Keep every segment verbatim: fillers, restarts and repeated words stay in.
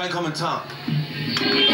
Kein Kommentar. Keinen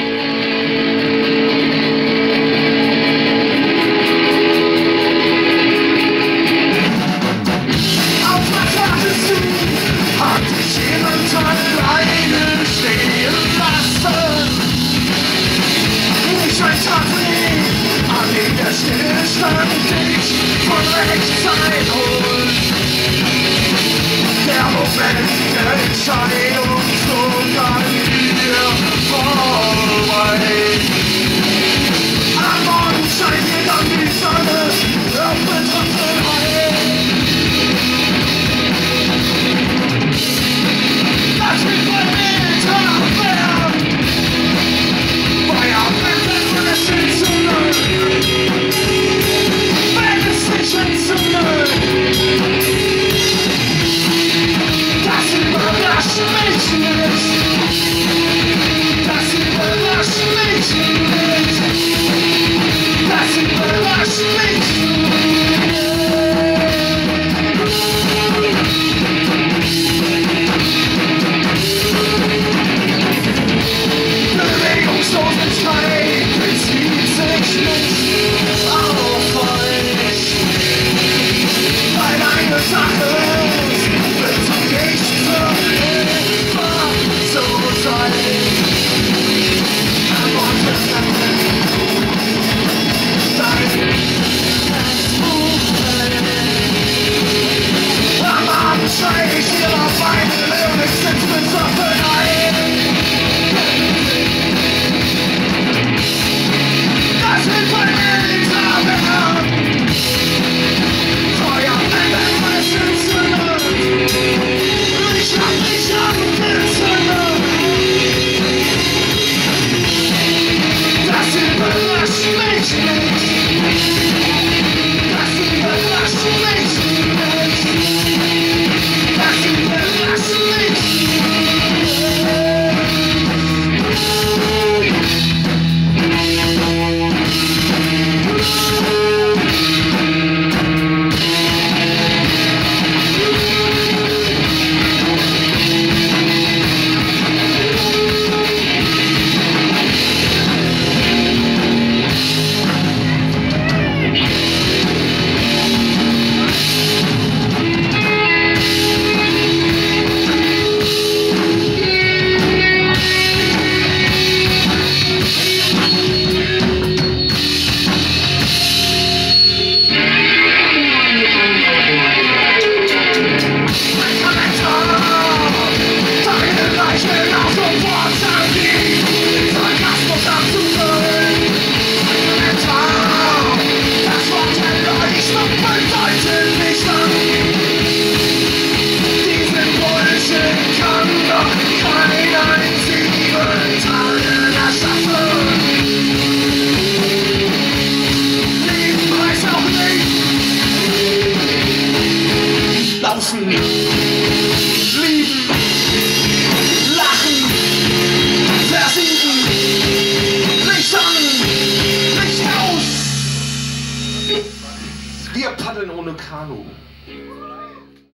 einzigen Tag in der Schaffe.